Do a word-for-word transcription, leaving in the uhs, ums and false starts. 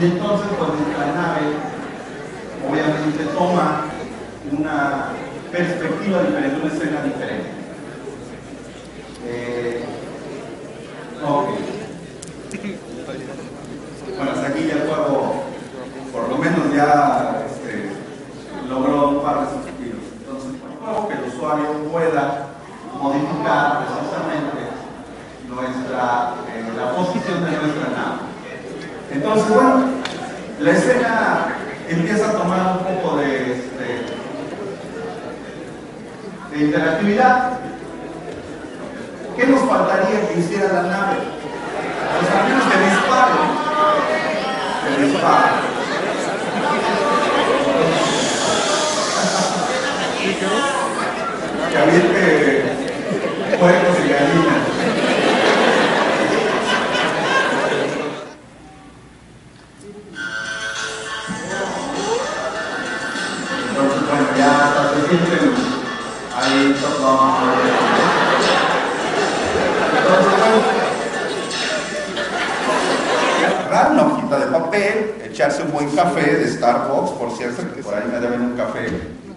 Y entonces, cuando la nave, obviamente toma una perspectiva diferente, una escena diferente. Eh, ok. Bueno, hasta aquí ya el juego, por lo menos ya este, logró un par de sus tiros. Entonces, el juego que el usuario pueda modificar precisamente nuestra, eh, la posición de nuestra nave. Entonces, bueno, la escena empieza a tomar un poco de, de, de interactividad. ¿Qué nos faltaría que hiciera la nave? Pues al menos que disparen. Que disparen. Que aviente juegos y gallinas. Ahí tocamos. Agarrar una hojita de papel, echarse un buen café de Starbucks, por cierto, que por ahí me deben un café.